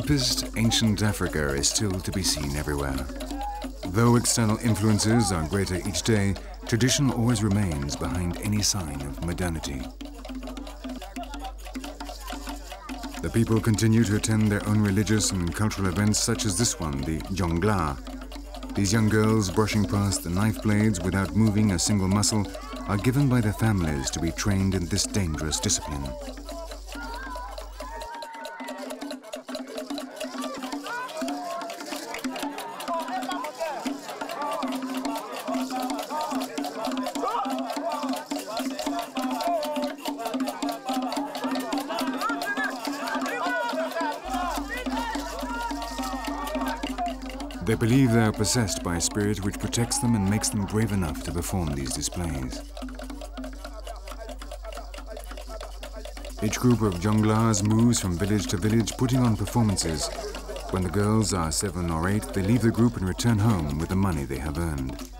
deepest ancient Africa is still to be seen everywhere. Though external influences are greater each day, tradition always remains behind any sign of modernity. The people continue to attend their own religious and cultural events such as this one, the Jongla. These young girls brushing past the knife blades without moving a single muscle are given by their families to be trained in this dangerous discipline. They believe they are possessed by a spirit which protects them and makes them brave enough to perform these displays. Each group of Jonglas moves from village to village, putting on performances. When the girls are 7 or 8, they leave the group and return home with the money they have earned.